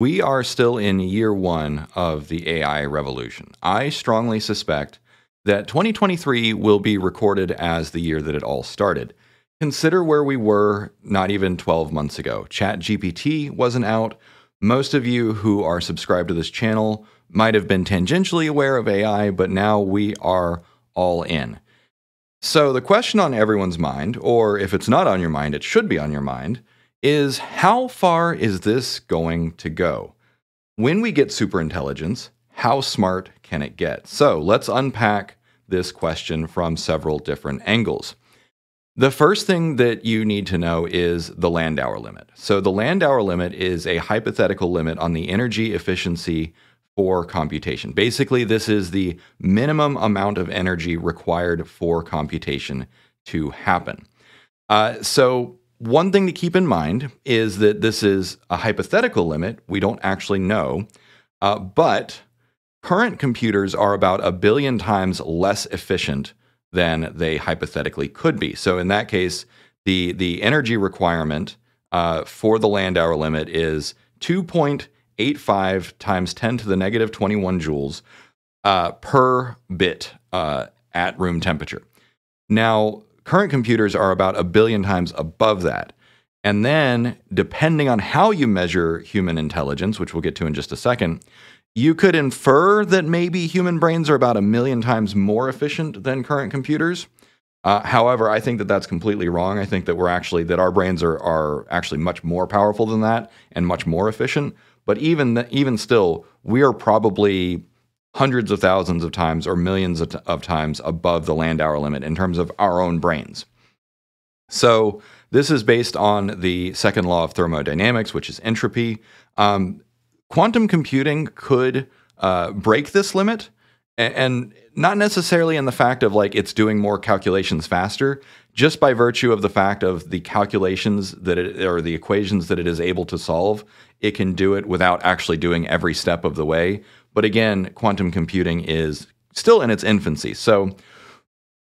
We are still in year one of the AI revolution. I strongly suspect that 2023 will be recorded as the year that it all started. Consider where we were not even 12 months ago. ChatGPT wasn't out. Most of you who are subscribed to this channel might have been tangentially aware of AI, but now we are all in. So the question on everyone's mind, or if it's not on your mind, it should be on your mind, is how far is this going to go? When we get superintelligence, how smart can it get? So let's unpack this question from several different angles. The first thing that you need to know is the Landauer limit. So the Landauer limit is a hypothetical limit on the energy efficiency for computation. Basically, this is the minimum amount of energy required for computation to happen. So one thing to keep in mind is that this is a hypothetical limit. We don't actually know, but current computers are about 1 billion times less efficient than they hypothetically could be. So in that case, the energy requirement for the Landauer limit is 2.85 times 10 to the negative 21 joules per bit at room temperature. Now, current computers are about 1 billion times above that. And then, depending on how you measure human intelligence, which we'll get to in just a second, you could infer that maybe human brains are about 1 million times more efficient than current computers. However, I think that that's completely wrong. I think that our brains are actually much more powerful than that and much more efficient. But even still, we are probably hundreds of thousands of times or millions of times above the Landauer limit in terms of our own brains. So this is based on the second law of thermodynamics, which is entropy. Quantum computing could break this limit, and not necessarily in the fact of like it's doing more calculations faster, just by virtue of the fact of the calculations that it, or the equations that it is able to solve, it can do it without actually doing every step of the way. But again, quantum computing is still in its infancy. So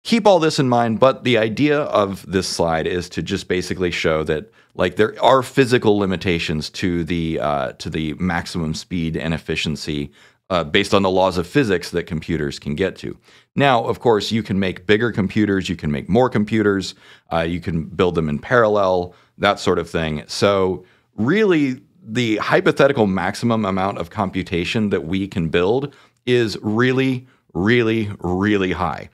keep all this in mind, but the idea of this slide is to just basically show that like there are physical limitations to the maximum speed and efficiency based on the laws of physics that computers can get to. Now, of course, you can make bigger computers, you can make more computers, you can build them in parallel, that sort of thing. So really the hypothetical maximum amount of computation that we can build is really, really, really high.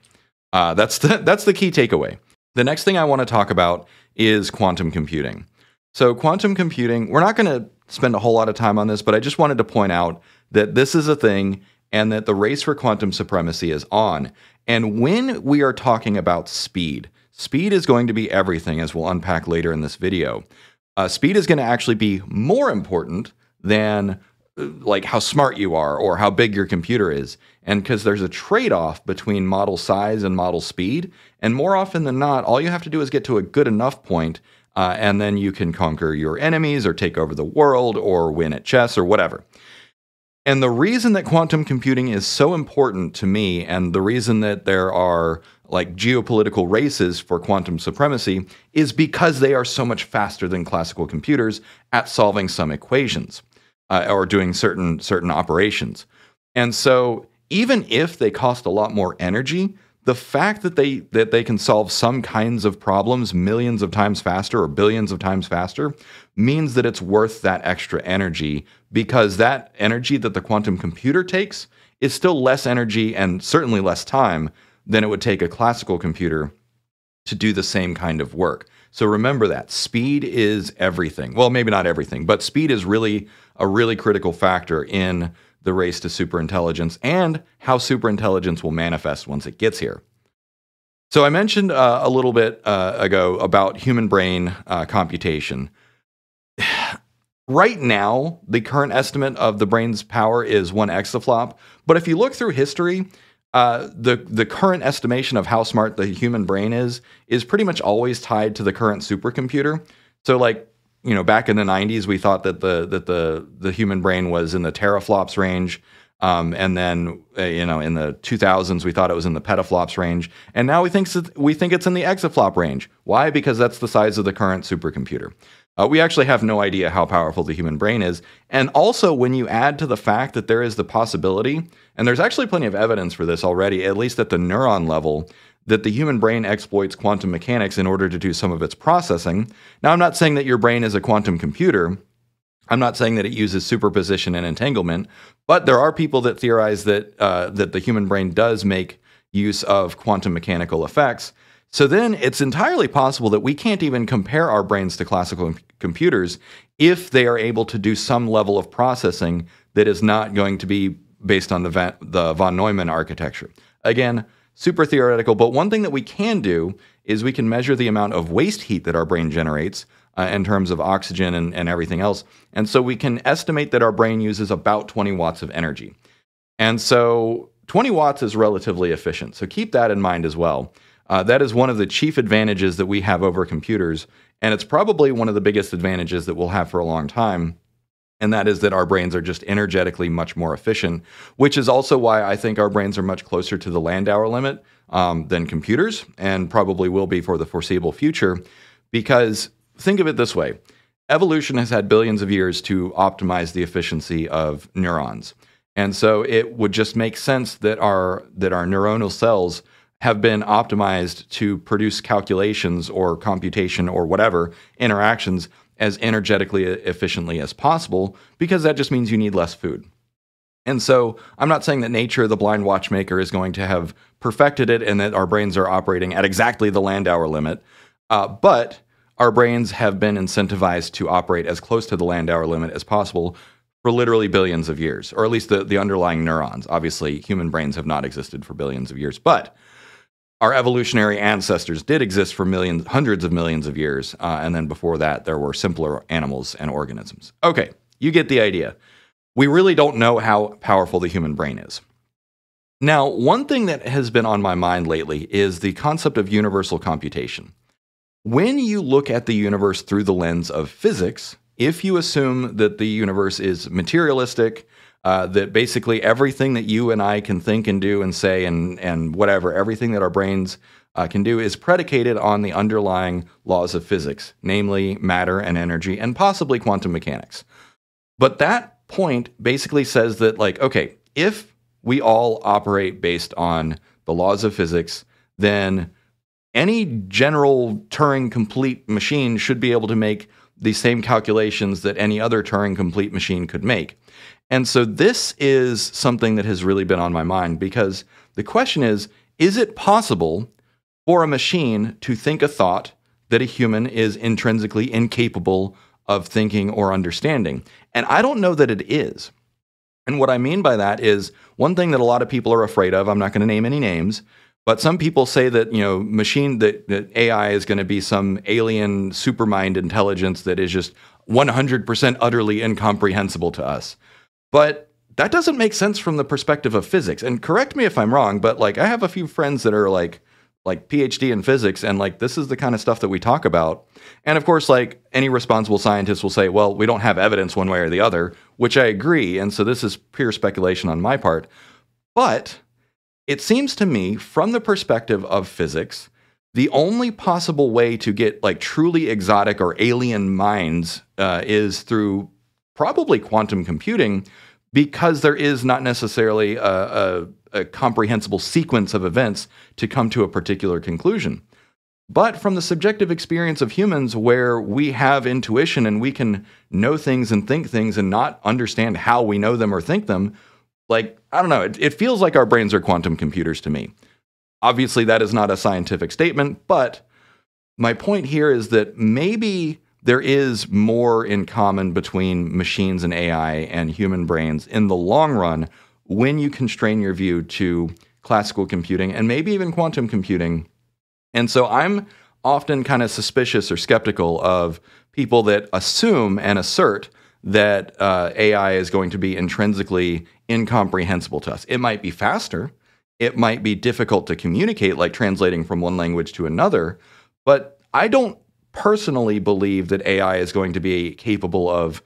That's the key takeaway. The next thing I want to talk about is quantum computing. So quantum computing, we're not going to spend a whole lot of time on this, but I just wanted to point out that this is a thing and that the race for quantum supremacy is on. And when we are talking about speed, speed is going to be everything, as we'll unpack later in this video. Speed is going to actually be more important than like how smart you are or how big your computer is. And because there's a trade-off between model size and model speed, and more often than not, all you have to do is get to a good enough point, and then you can conquer your enemies or take over the world or win at chess or whatever. And the reason that quantum computing is so important to me, and the reason that there are like geopolitical races for quantum supremacy, is because they are so much faster than classical computers at solving some equations. Or doing certain operations. And so even if they cost a lot more energy, the fact that they can solve some kinds of problems millions of times faster or billions of times faster means that it's worth that extra energy, because that energy that the quantum computer takes is still less energy and certainly less time than it would take a classical computer to do the same kind of work. So remember that speed is everything. Well, maybe not everything, but speed is really a really critical factor in the race to superintelligence and how superintelligence will manifest once it gets here. So I mentioned a little bit ago about human brain computation. Right now, the current estimate of the brain's power is 1 exaflop. But if you look through history, the current estimation of how smart the human brain is pretty much always tied to the current supercomputer. So like, you know, back in the 90s, we thought that the human brain was in the teraflops range. And then, you know, in the 2000s, we thought it was in the petaflops range. And now we think it's in the exaflop range. Why? Because that's the size of the current supercomputer. We actually have no idea how powerful the human brain is. And also, when you add to the fact that there is the possibility, and there's actually plenty of evidence for this already, at least at the neuron level, that the human brain exploits quantum mechanics in order to do some of its processing. Now, I'm not saying that your brain is a quantum computer. I'm not saying that it uses superposition and entanglement, but there are people that theorize that that the human brain does make use of quantum mechanical effects. So then it's entirely possible that we can't even compare our brains to classical computers if they are able to do some level of processing that is not going to be based on the von Neumann architecture. Again, super theoretical, but one thing that we can do is we can measure the amount of waste heat that our brain generates in terms of oxygen and everything else. And so we can estimate that our brain uses about 20 watts of energy. And so 20 watts is relatively efficient. So keep that in mind as well. That is one of the chief advantages that we have over computers, and it's probably one of the biggest advantages that we'll have for a long time, and that is that our brains are just energetically much more efficient, which is also why I think our brains are much closer to the Landauer limit than computers, and probably will be for the foreseeable future, because think of it this way. Evolution has had billions of years to optimize the efficiency of neurons, and so it would just make sense that our neuronal cells have been optimized to produce calculations or computation or whatever interactions as energetically efficiently as possible, because that just means you need less food. And so I'm not saying that nature, the blind watchmaker, is going to have perfected it and that our brains are operating at exactly the Landauer limit, but our brains have been incentivized to operate as close to the Landauer limit as possible for literally billions of years, or at least the underlying neurons. Obviously, human brains have not existed for billions of years, but our evolutionary ancestors did exist for millions, hundreds of millions of years, and then before that, there were simpler animals and organisms. Okay, you get the idea. We really don't know how powerful the human brain is. Now, one thing that has been on my mind lately is the concept of universal computation. When you look at the universe through the lens of physics, if you assume that the universe is materialistic, that basically everything that you and I can think and do and say and whatever, everything that our brains can do is predicated on the underlying laws of physics, namely matter and energy and possibly quantum mechanics. But that point basically says that, like, okay, if we all operate based on the laws of physics, then any general Turing-complete machine should be able to make the same calculations that any other Turing-complete machine could make. And so this is something that has really been on my mind, because the question is it possible for a machine to think a thought that a human is intrinsically incapable of thinking or understanding? And I don't know that it is. And what I mean by that is one thing that a lot of people are afraid of. I'm not going to name any names, but some people say that, you know, that AI is going to be some alien supermind intelligence that is just 100% utterly incomprehensible to us. But that doesn't make sense from the perspective of physics. And correct me if I'm wrong, but, like, I have a few friends that are like PhD in physics, and, like, this is the kind of stuff that we talk about. And of course, like, any responsible scientist will say, well, we don't have evidence one way or the other, which I agree. And so this is pure speculation on my part. But it seems to me, from the perspective of physics, the only possible way to get, like, truly exotic or alien minds is through probably quantum computing, because there is not necessarily a comprehensible sequence of events to come to a particular conclusion. But from the subjective experience of humans, where we have intuition and we can know things and think things and not understand how we know them or think them, like, I don't know, it feels like our brains are quantum computers to me. Obviously, that is not a scientific statement, but my point here is that maybe there is more in common between machines and AI and human brains in the long run when you constrain your view to classical computing and maybe even quantum computing. And so I'm often kind of suspicious or skeptical of people that assume and assert that AI is going to be intrinsically incomprehensible to us. It might be faster. It might be difficult to communicate, like translating from one language to another. But I don't personally believe that AI is going to be capable of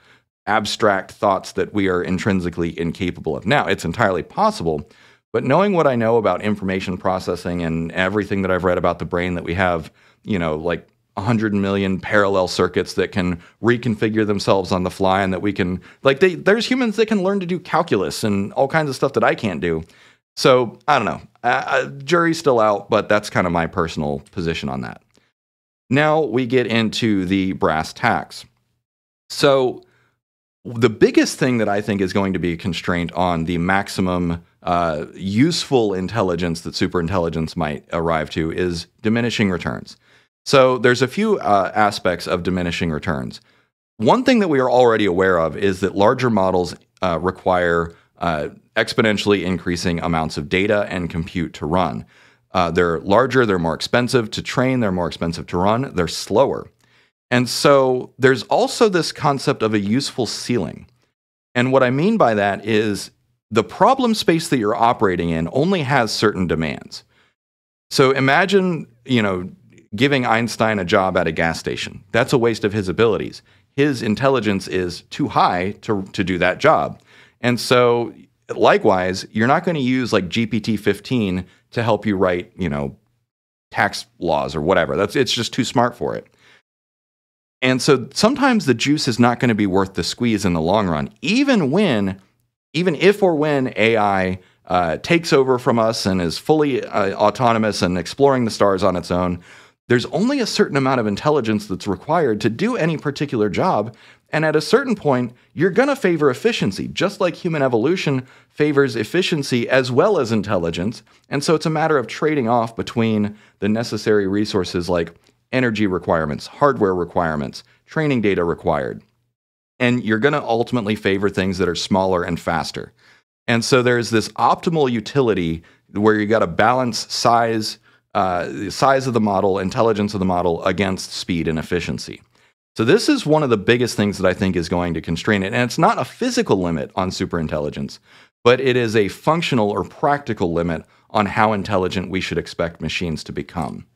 abstract thoughts that we are intrinsically incapable of. Now, it's entirely possible, but knowing what I know about information processing and everything that I've read about the brain, that we have, you know, like 100 million parallel circuits that can reconfigure themselves on the fly, and that we can, like, there's humans that can learn to do calculus and all kinds of stuff that I can't do. So I don't know. Jury's still out, but that's kind of my personal position on that. Now we get into the brass tacks. So the biggest thing that I think is going to be a constraint on the maximum useful intelligence that superintelligence might arrive to is diminishing returns. So there's a few aspects of diminishing returns. One thing that we are already aware of is that larger models require exponentially increasing amounts of data and compute to run. They're larger, they're more expensive to train, they're more expensive to run, they're slower. And so there's also this concept of a useful ceiling. And what I mean by that is the problem space that you're operating in only has certain demands. So imagine, you know, giving Einstein a job at a gas station. That's a waste of his abilities. His intelligence is too high to do that job. And so likewise, you're not going to use like GPT-15 to help you write, you know, tax laws or whatever. It's just too smart for it. And so sometimes the juice is not going to be worth the squeeze in the long run, even if or when AI takes over from us and is fully autonomous and exploring the stars on its own. There's only a certain amount of intelligence that's required to do any particular job, and at a certain point, you're going to favor efficiency, just like human evolution favors efficiency as well as intelligence, and so it's a matter of trading off between the necessary resources like energy requirements, hardware requirements, training data required, and you're going to ultimately favor things that are smaller and faster. And so there's this optimal utility where you got to balance size of the model, intelligence of the model against speed and efficiency. So this is one of the biggest things that I think is going to constrain it. And it's not a physical limit on superintelligence, but it is a functional or practical limit on how intelligent we should expect machines to become.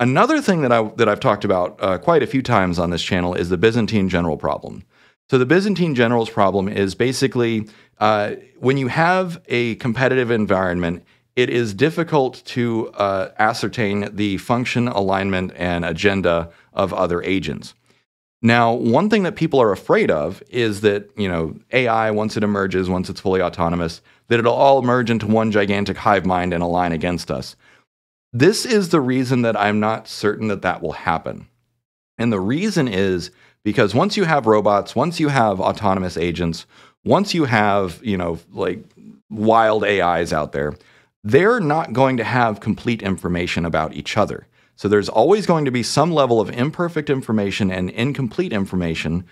Another thing that I've talked about quite a few times on this channel is the Byzantine general problem. So the Byzantine general's problem is basically when you have a competitive environment, it is difficult to ascertain the function, alignment, and agenda of other agents. Now, one thing that people are afraid of is that, you know, AI, once it emerges, once it's fully autonomous, that it'll all merge into one gigantic hive mind and align against us. This is the reason that I'm not certain that that will happen. And the reason is because once you have robots, once you have autonomous agents, once you have, you know, like wild AIs out there, they're not going to have complete information about each other. So there's always going to be some level of imperfect information and incomplete information,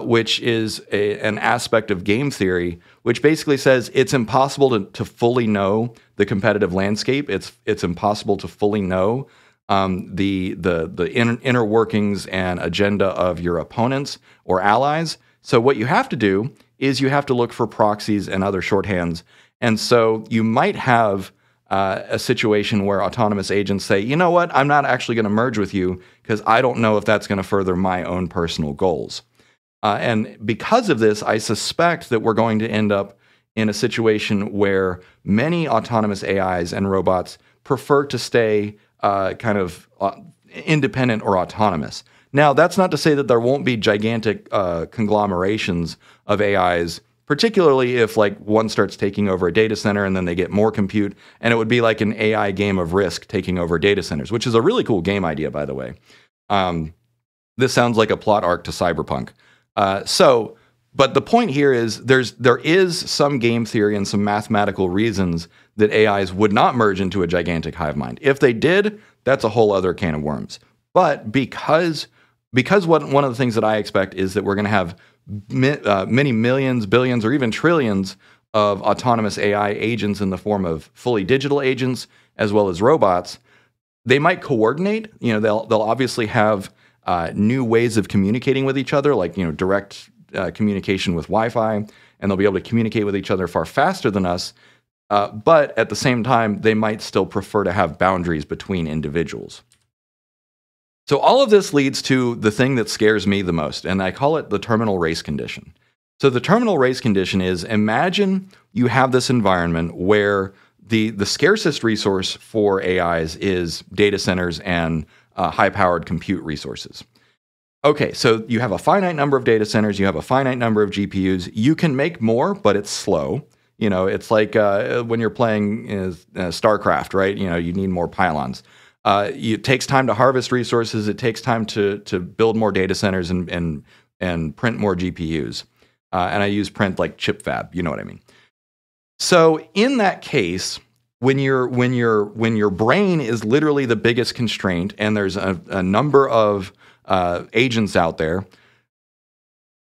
which is an aspect of game theory, which basically says it's impossible to fully know the competitive landscape. It's impossible to fully know the inner workings and agenda of your opponents or allies. So what you have to do is you have to look for proxies and other shorthands. And so you might have a situation where autonomous agents say, you know what, I'm not actually going to merge with you because I don't know if that's going to further my own personal goals. And because of this, I suspect that we're going to end up in a situation where many autonomous AIs and robots prefer to stay kind of independent or autonomous. Now, that's not to say that there won't be gigantic conglomerations of AIs, particularly if like one starts taking over a data center and then they get more compute, and it would be like an AI game of Risk taking over data centers, which is a really cool game idea, by the way. This sounds like a plot arc to Cyberpunk. But the point here is there is some game theory and some mathematical reasons that AIs would not merge into a gigantic hive mind. If they did, that's a whole other can of worms. But because one of the things that I expect is that we're going to have many millions, billions, or even trillions of autonomous AI agents in the form of fully digital agents as well as robots, they might coordinate. You know, they'll obviously have new ways of communicating with each other, like, you know, direct communication with Wi-Fi, and they'll be able to communicate with each other far faster than us. But at the same time, they might still prefer to have boundaries between individuals. So all of this leads to the thing that scares me the most, and I call it the terminal race condition. So the terminal race condition is, imagine you have this environment where the scarcest resource for AIs is data centers and high-powered compute resources. Okay, so you have a finite number of data centers, you have a finite number of GPUs. You can make more, but it's slow. You know, it's like when you're playing StarCraft, right? You know, you need more pylons. It takes time to harvest resources. It takes time to build more data centers and print more GPUs. And I use print like chip fab. You know what I mean? So in that case, when your brain is literally the biggest constraint, and there's a number of agents out there,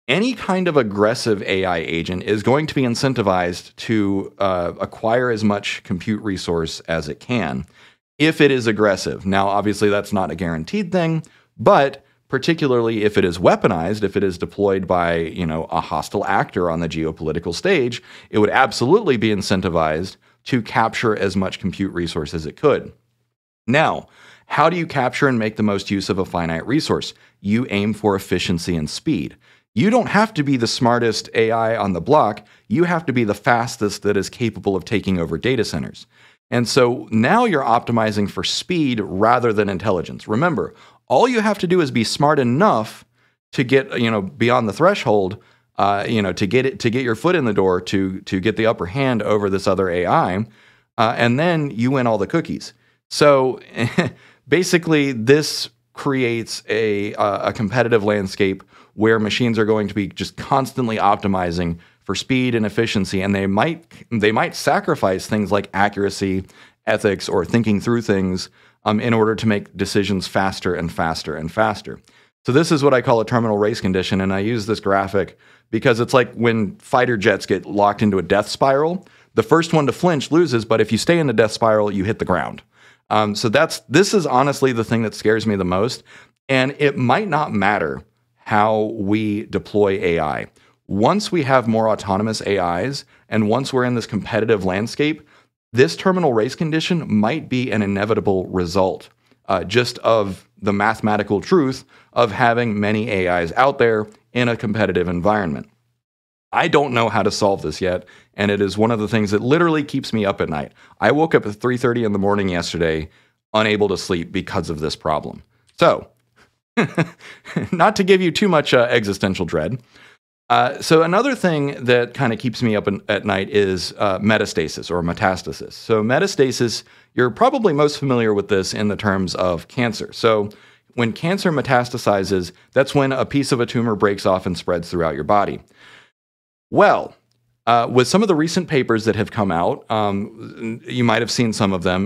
any kind of aggressive AI agent is going to be incentivized to acquire as much compute resource as it can, if it is aggressive. Now, obviously, that's not a guaranteed thing, but particularly if it is weaponized, if it is deployed by, you know, a hostile actor on the geopolitical stage, it would absolutely be incentivized to capture as much compute resource as it could. Now, how do you capture and make the most use of a finite resource? You aim for efficiency and speed. You don't have to be the smartest AI on the block. You have to be the fastest that is capable of taking over data centers. And so now you're optimizing for speed rather than intelligence. Remember, all you have to do is be smart enough to get, you know, beyond the threshold, you know, to get your foot in the door, to get the upper hand over this other AI, and then you win all the cookies. So basically, this creates a competitive landscape where machines are going to be just constantly optimizing for speed and efficiency, and they might sacrifice things like accuracy, ethics, or thinking through things in order to make decisions faster and faster and faster. So this is what I call a terminal race condition, and I use this graphic because it's like when fighter jets get locked into a death spiral. The first one to flinch loses, but if you stay in the death spiral, you hit the ground. So this is honestly the thing that scares me the most, and it might not matter how we deploy AI. Once we have more autonomous AIs, and once we're in this competitive landscape, this terminal race condition might be an inevitable result just of the mathematical truth of having many AIs out there in a competitive environment. I don't know how to solve this yet, and it is one of the things that literally keeps me up at night. I woke up at 3:30 in the morning yesterday, unable to sleep because of this problem. So, not to give you too much existential dread. So another thing that kind of keeps me up at night is metastasis or metastasis. So metastasis, you're probably most familiar with this in the terms of cancer. So when cancer metastasizes, that's when a piece of a tumor breaks off and spreads throughout your body. Well, with some of the recent papers that have come out, you might have seen some of them,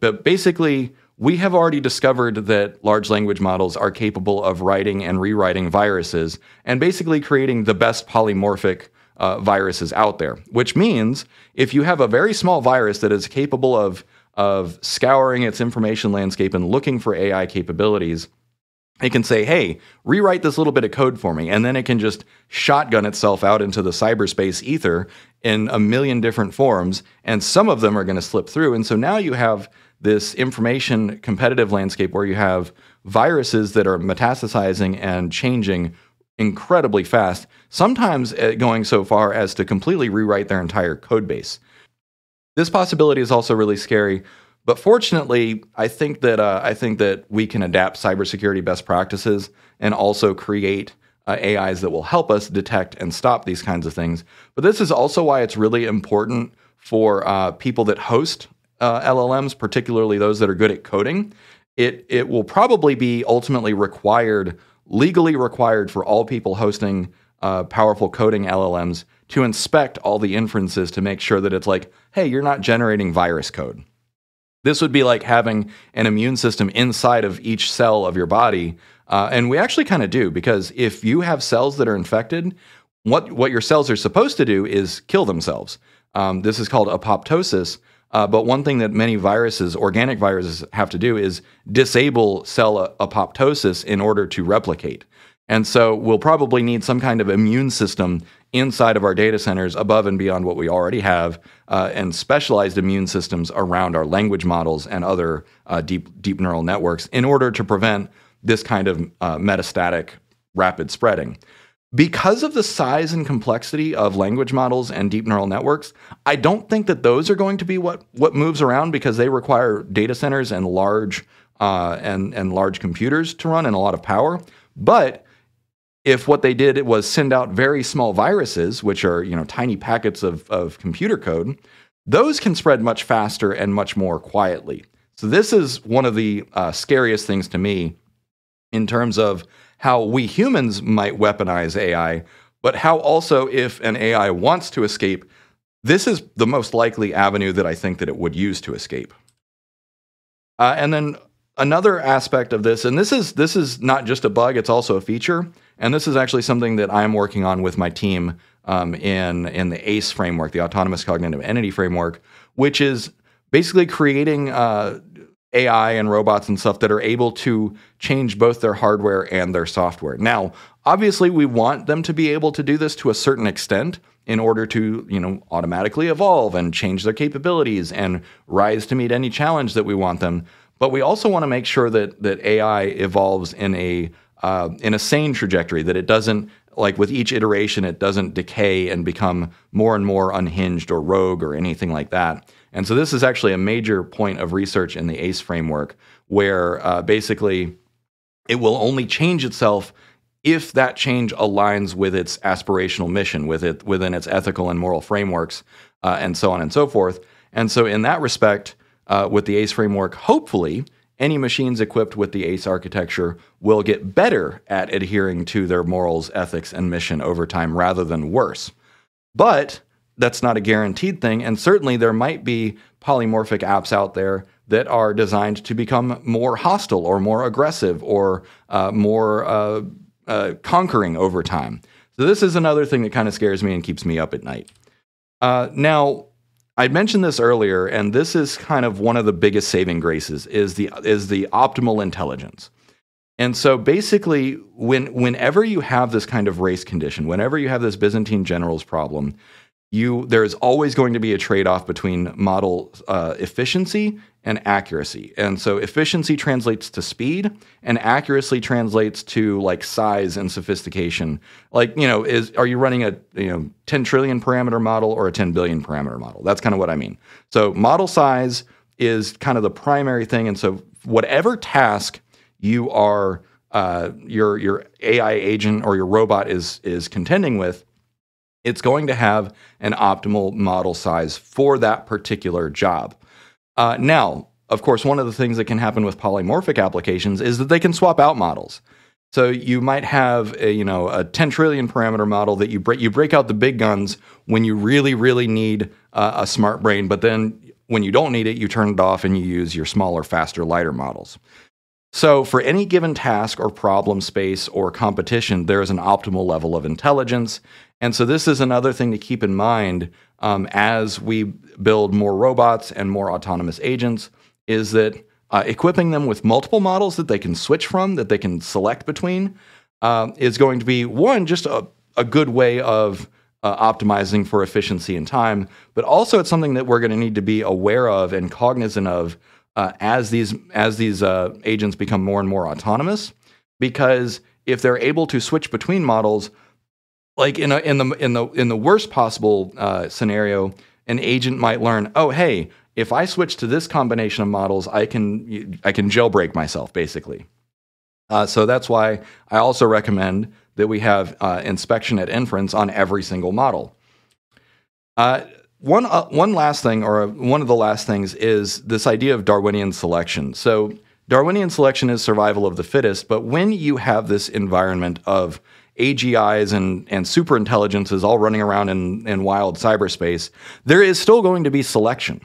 but basically we have already discovered that large language models are capable of writing and rewriting viruses and basically creating the best polymorphic viruses out there, which means if you have a very small virus that is capable of scouring its information landscape and looking for AI capabilities, it can say, hey, rewrite this little bit of code for me, and then it can just shotgun itself out into the cyberspace ether in a million different forms, and some of them are going to slip through. And so now you have this information competitive landscape where you have viruses that are metastasizing and changing incredibly fast, sometimes going so far as to completely rewrite their entire code base. This possibility is also really scary, but fortunately, I think that we can adapt cybersecurity best practices and also create AIs that will help us detect and stop these kinds of things. But this is also why it's really important for people that host LLMs, particularly those that are good at coding. It will probably be ultimately required, legally required, for all people hosting powerful coding LLMs to inspect all the inferences to make sure that it's like, hey, you're not generating virus code. This would be like having an immune system inside of each cell of your body, and we actually kind of do, because if you have cells that are infected, what your cells are supposed to do is kill themselves. This is called apoptosis. But one thing that many viruses, organic viruses, have to do is disable cell apoptosis in order to replicate. And so we'll probably need some kind of immune system inside of our data centers above and beyond what we already have, and specialized immune systems around our language models and other deep neural networks in order to prevent this kind of metastatic rapid spreading. Because of the size and complexity of language models and deep neural networks, I don't think that those are going to be what moves around, because they require data centers and large and large computers to run and a lot of power. But if what they did was send out very small viruses, which are, you know, tiny packets of computer code, those can spread much faster and much more quietly. So this is one of the scariest things to me in terms of how we humans might weaponize AI, but how also if an AI wants to escape, this is the most likely avenue that I think that it would use to escape. And then another aspect of this, and this is not just a bug, it's also a feature, and this is actually something that I'm working on with my team in the ACE framework, the Autonomous Cognitive Entity Framework, which is basically creating AI and robots and stuff that are able to change both their hardware and their software. Now, obviously, we want them to be able to do this to a certain extent in order to, you know, automatically evolve and change their capabilities and rise to meet any challenge that we want them. But we also want to make sure that AI evolves in a sane trajectory, that it doesn't, like with each iteration, it doesn't decay and become more and more unhinged or rogue or anything like that. And so this is actually a major point of research in the ACE framework, where basically it will only change itself if that change aligns with its aspirational mission, with it within its ethical and moral frameworks, and so on and so forth. And so in that respect, with the ACE framework, hopefully, any machines equipped with the ACE architecture will get better at adhering to their morals, ethics, and mission over time rather than worse. But that's not a guaranteed thing, and certainly there might be polymorphic apps out there that are designed to become more hostile or more aggressive or more conquering over time. So this is another thing that kind of scares me and keeps me up at night. Now, I mentioned this earlier, and this is kind of one of the biggest saving graces, is the optimal intelligence. And so basically, whenever you have this kind of race condition, whenever you have this Byzantine generals problem, there is always going to be a trade-off between model efficiency and accuracy. And so efficiency translates to speed, and accuracy translates to like size and sophistication. Like, you know, are you running a 10 trillion parameter model or a 10 billion parameter model? That's kind of what I mean. So model size is kind of the primary thing, and so whatever task you are your AI agent or your robot is contending with, it's going to have an optimal model size for that particular job. Now, of course, one of the things that can happen with polymorphic applications is that they can swap out models. So you might have a, a 10 trillion parameter model that you break out the big guns when you really, really need a smart brain, but then when you don't need it, you turn it off and you use your smaller, faster, lighter models. So for any given task or problem space or competition, there is an optimal level of intelligence. And so this is another thing to keep in mind as we build more robots and more autonomous agents, is that equipping them with multiple models that they can switch from, that they can select between, is going to be, one, just a good way of optimizing for efficiency and time, but also it's something that we're going to need to be aware of and cognizant of as these agents become more and more autonomous, because if they're able to switch between models, like in the worst possible scenario, an agent might learn, oh hey, if I switch to this combination of models, I can jailbreak myself basically. So that's why I also recommend that we have inspection at inference on every single model. One last thing, or one of the last things, is this idea of Darwinian selection. So Darwinian selection is survival of the fittest, but when you have this environment of AGIs and superintelligences all running around in wild cyberspace, there is still going to be selection.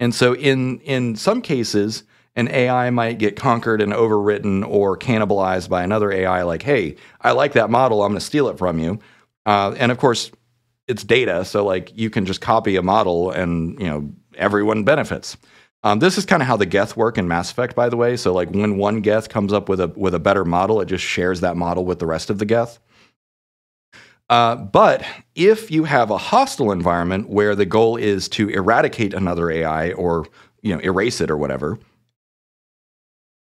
And so in some cases, an AI might get conquered and overwritten or cannibalized by another AI, like, hey, I like that model, I'm going to steal it from you. And of course, it's data, so like you can just copy a model and everyone benefits. This is kind of how the Geth work in Mass Effect, by the way. So like when one Geth comes up with a better model, it just shares that model with the rest of the Geth. But if you have a hostile environment where the goal is to eradicate another AI or erase it or whatever,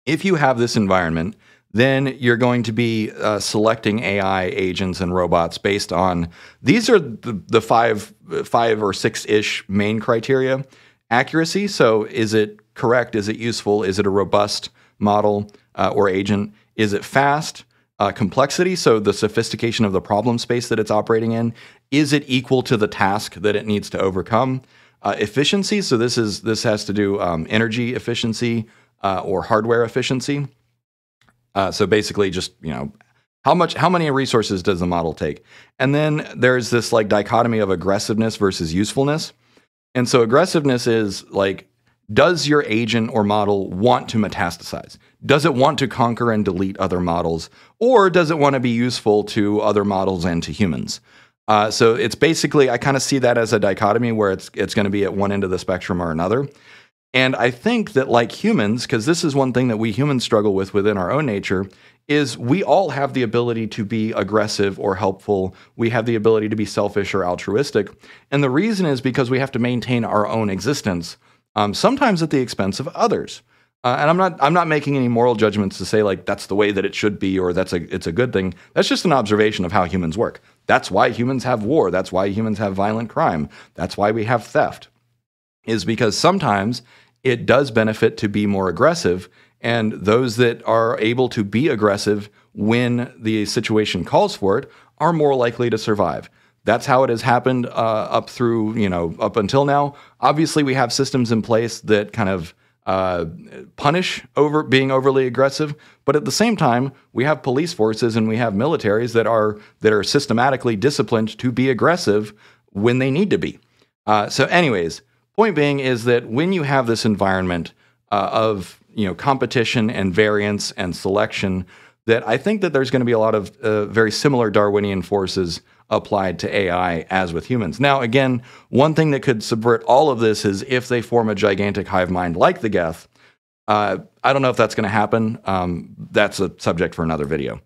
if you have this environment, then you're going to be selecting AI agents and robots based on, these are the five or six-ish main criteria. Accuracy, so is it correct? Is it useful? Is it a robust model, or agent? Is it fast? Complexity, so the sophistication of the problem space that it's operating in. Is it equal to the task that it needs to overcome? Efficiency, so this has to do energy efficiency or hardware efficiency. So basically just, you know, how many resources does the model take? And then there's this like dichotomy of aggressiveness versus usefulness. And so aggressiveness is like, does your agent or model want to metastasize? Does it want to conquer and delete other models? Or does it want to be useful to other models and to humans? So it's basically, I kind of see that as a dichotomy where it's going to be at one end of the spectrum or another. And I think that like humans, because this is one thing that we humans struggle with within our own nature, is we all have the ability to be aggressive or helpful. We have the ability to be selfish or altruistic. And the reason is because we have to maintain our own existence, sometimes at the expense of others. And I'm not making any moral judgments to say like that's the way that it should be or it's a good thing. That's just an observation of how humans work. That's why humans have war. That's why humans have violent crime. That's why we have theft, is because sometimes it does benefit to be more aggressive, and those that are able to be aggressive when the situation calls for it are more likely to survive. That's how it has happened up through, you know, up until now. Obviously, we have systems in place that kind of punish over being overly aggressive, but at the same time, we have police forces and we have militaries that are systematically disciplined to be aggressive when they need to be. So, anyways, point being is that when you have this environment of, you know, competition and variance and selection, that I think that there's going to be a lot of very similar Darwinian forces applied to AI as with humans. Now, again, one thing that could subvert all of this is if they form a gigantic hive mind like the Geth. I don't know if that's going to happen. That's a subject for another video.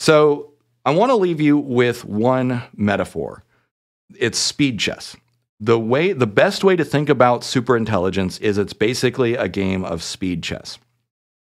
So I want to leave you with one metaphor. It's speed chess. The best way to think about superintelligence is it's basically a game of speed chess.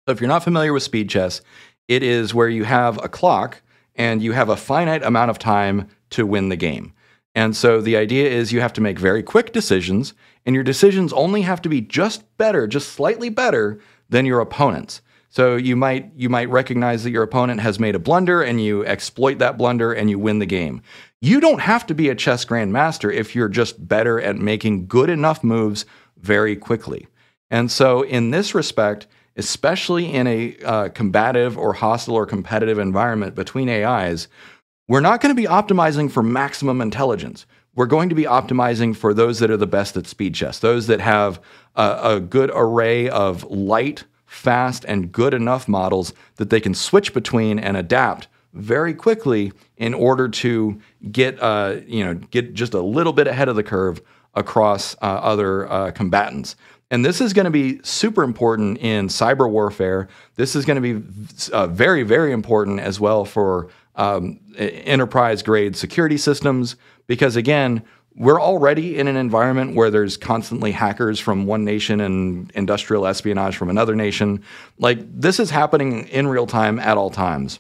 So if you're not familiar with speed chess, it is where you have a clock and you have a finite amount of time to win the game. And so the idea is you have to make very quick decisions, and your decisions only have to be just better, just slightly better than your opponent's. So you might recognize that your opponent has made a blunder, and you exploit that blunder, and you win the game. You don't have to be a chess grandmaster if you're just better at making good enough moves very quickly. And so in this respect, especially in a combative or hostile or competitive environment between AIs, we're not going to be optimizing for maximum intelligence. We're going to be optimizing for those that are the best at speed chess, those that have a good array of light, fast, and good enough models that they can switch between and adapt very quickly in order to get just a little bit ahead of the curve across other combatants. And this is going to be super important in cyber warfare. This is going to be very, very important as well for enterprise-grade security systems, because, again, we're already in an environment where there's constantly hackers from one nation and industrial espionage from another nation. Like, this is happening in real time at all times.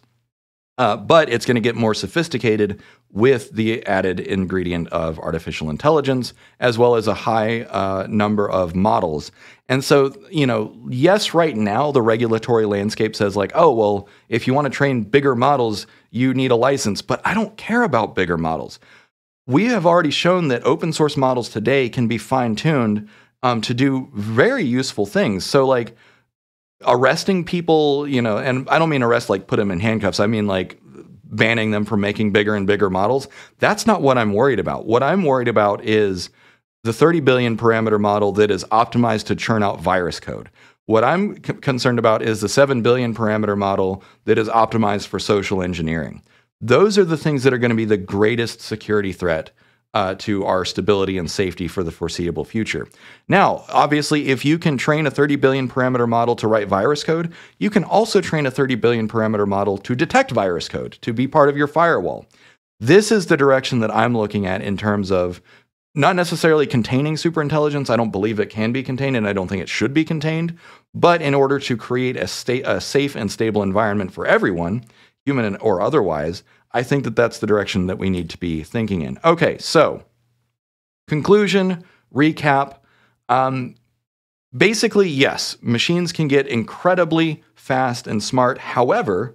But it's going to get more sophisticated with the added ingredient of artificial intelligence, as well as a high number of models. And so, you know, yes, right now the regulatory landscape says like, oh, well, if you want to train bigger models, you need a license. But I don't care about bigger models. We have already shown that open source models today can be fine-tuned to do very useful things. So like, arresting people, you know, and I don't mean arrest like put them in handcuffs. I mean like banning them from making bigger and bigger models. That's not what I'm worried about. What I'm worried about is the 30 billion parameter model that is optimized to churn out virus code. What I'm concerned about is the 7 billion parameter model that is optimized for social engineering. Those are the things that are going to be the greatest security threat to our stability and safety for the foreseeable future. Now, obviously, if you can train a 30 billion parameter model to write virus code, you can also train a 30 billion parameter model to detect virus code, to be part of your firewall. This is the direction that I'm looking at in terms of not necessarily containing superintelligence. I don't believe it can be contained, and I don't think it should be contained. But in order to create a safe and stable environment for everyone, human or otherwise, I think that that's the direction that we need to be thinking in. Okay, so conclusion, recap. Basically, yes, machines can get incredibly fast and smart. However,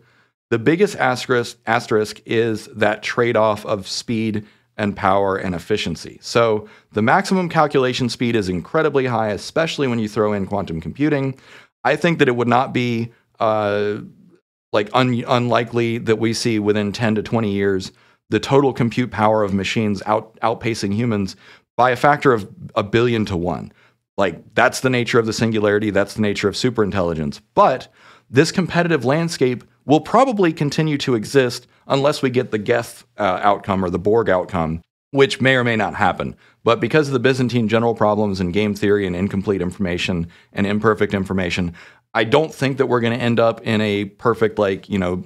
the biggest asterisk is that trade-off of speed and power and efficiency. So the maximum calculation speed is incredibly high, especially when you throw in quantum computing. I think that it would not be unlikely that we see within 10 to 20 years the total compute power of machines outpacing humans by a factor of 1,000,000,000 to 1. Like, that's the nature of the singularity, that's the nature of superintelligence. But this competitive landscape will probably continue to exist unless we get the Geth outcome or the Borg outcome, which may or may not happen. But because of the Byzantine general problems and game theory and incomplete information and imperfect information, I don't think that we're going to end up in a perfect, like, you know,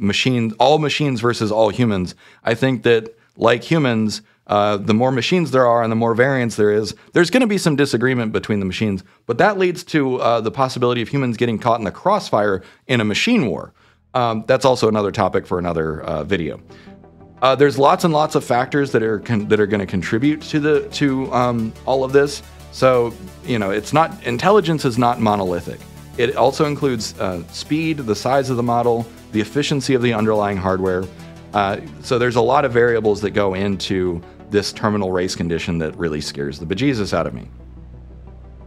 all machines versus all humans. I think that, like humans, the more machines there are and the more variance there is, there's going to be some disagreement between the machines. But that leads to the possibility of humans getting caught in the crossfire in a machine war. That's also another topic for another video. There's lots and lots of factors that are going to contribute to all of this. So, you know, intelligence is not monolithic. It also includes speed, the size of the model, the efficiency of the underlying hardware. So there's a lot of variables that go into this terminal race condition that really scares the bejesus out of me.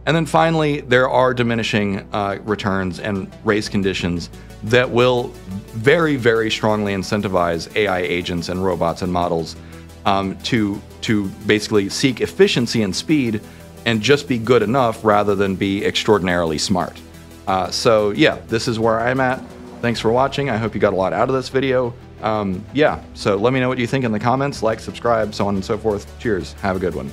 And then finally, there are diminishing returns and race conditions that will very, very strongly incentivize AI agents and robots and models to basically seek efficiency and speed and just be good enough rather than be extraordinarily smart. So yeah, this is where I'm at. Thanks for watching. I hope you got a lot out of this video. Yeah, so let me know what you think in the comments, like, subscribe, so on and so forth. Cheers, have a good one.